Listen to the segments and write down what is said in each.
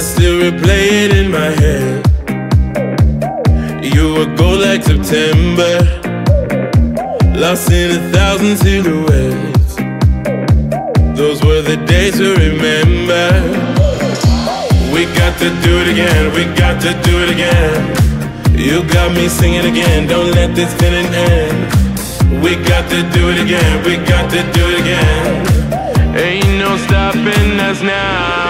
still replay it in my head. You were gold like September, lost in 1,000 silhouettes. Those were the days to remember. We got to do it again, we got to do it again. You got me singing again, don't let this feeling end. We got to do it again, we got to do it again. Ain't no stopping us now.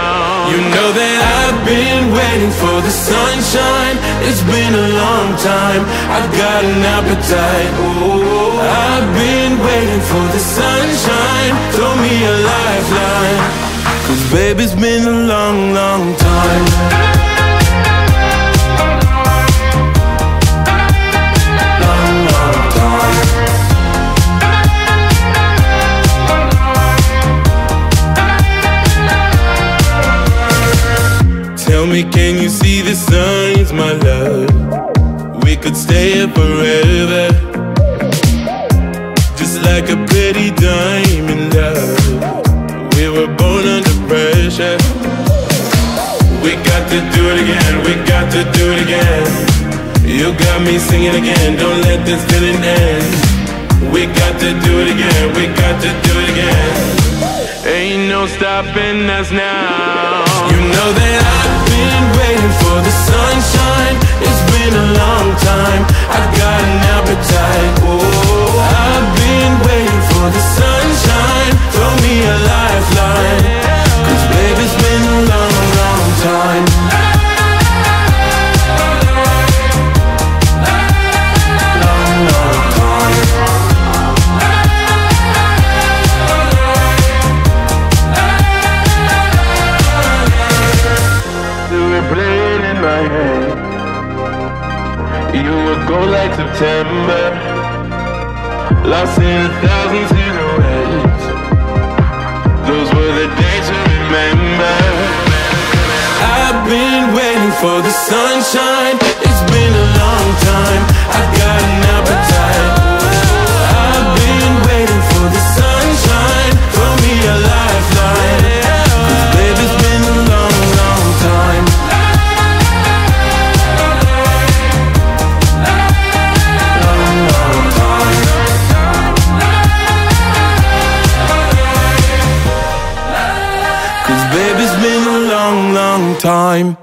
You know that I've been waiting for the sunshine. It's been a long time, I've got an appetite. Oh, I've been waiting for the sunshine. Throw me a lifeline, 'cause baby, it's been a long, long time. Tell me, can you see the signs, my love? We could stay here forever, just like a pretty diamond, love. We were born under pressure. We got to do it again, we got to do it again. You got me singing again, don't let this feeling end. We got to do it again, we got to do it again. Ain't no stopping us now. You know that I've been waiting for the sunshine. It's been a long time, I've got an appetite. Oh, I've been waiting for the sunshine. Throw me a lifeline, 'cause baby, it's been a long, long time. You would go like September, lost in 1,000 silhouettes. Those were the days to remember. I've been waiting for the sunshine. It's been a long time, I've got an appetite. I've been waiting for the sunshine. Throw me a lifeline, 'cause baby, it's been a long, long time. Time.